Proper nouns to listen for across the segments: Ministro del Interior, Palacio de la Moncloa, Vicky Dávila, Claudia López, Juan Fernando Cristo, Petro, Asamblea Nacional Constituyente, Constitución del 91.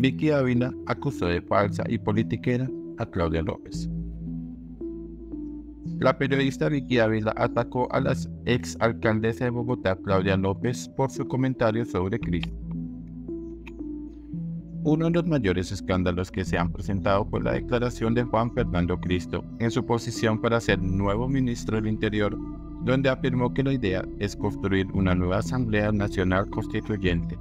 Vicky Dávila acusó de falsa y politiquera a Claudia López. La periodista Vicky Dávila atacó a la exalcaldesa de Bogotá, Claudia López, por su comentario sobre Cristo. Uno de los mayores escándalos que se han presentado fue la declaración de Juan Fernando Cristo en su posición para ser nuevo ministro del Interior, donde afirmó que la idea es construir una nueva Asamblea Nacional Constituyente,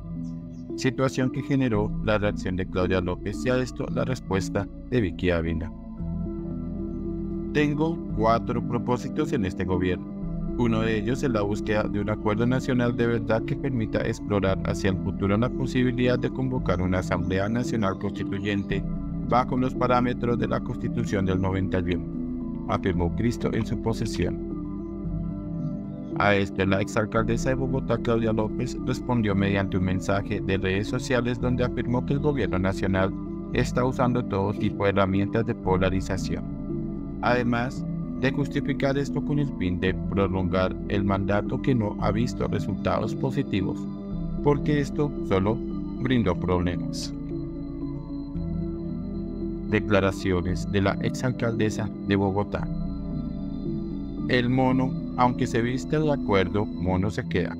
situación que generó la reacción de Claudia López y a esto la respuesta de Vicky Dávila. Tengo 4 propósitos en este gobierno. Uno de ellos es la búsqueda de un acuerdo nacional de verdad que permita explorar hacia el futuro la posibilidad de convocar una Asamblea Nacional Constituyente bajo los parámetros de la Constitución del 91, afirmó Cristo en su posesión. A esto, la exalcaldesa de Bogotá, Claudia López, respondió mediante un mensaje de redes sociales donde afirmó que el gobierno nacional está usando todo tipo de herramientas de polarización, además de justificar esto con el fin de prolongar el mandato que no ha visto resultados positivos, porque esto solo brindó problemas. Declaraciones de la exalcaldesa de Bogotá. El mono, aunque se viste de acuerdo, mono se queda.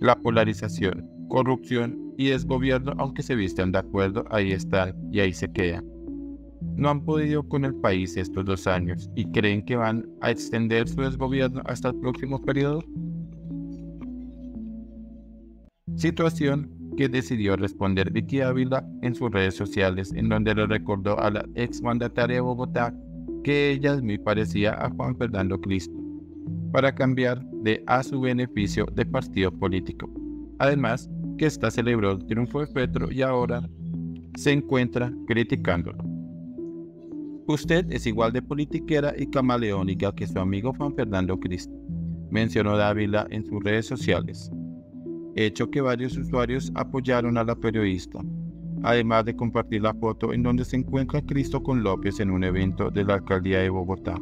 La polarización, corrupción y desgobierno, aunque se vistan de acuerdo, ahí están y ahí se quedan. No han podido con el país estos 2 años y creen que van a extender su desgobierno hasta el próximo periodo. Situación que decidió responder Vicky Dávila en sus redes sociales, en donde le recordó a la exmandataria de Bogotá que ella es muy parecida a Juan Fernando Cristo, para cambiar de a su beneficio de partido político. Además, que esta celebró el triunfo de Petro y ahora se encuentra criticándolo. Usted es igual de politiquera y camaleónica que su amigo Juan Fernando Cristo, mencionó Dávila en sus redes sociales, hecho que varios usuarios apoyaron a la periodista, además de compartir la foto en donde se encuentra Cristo con López en un evento de la alcaldía de Bogotá.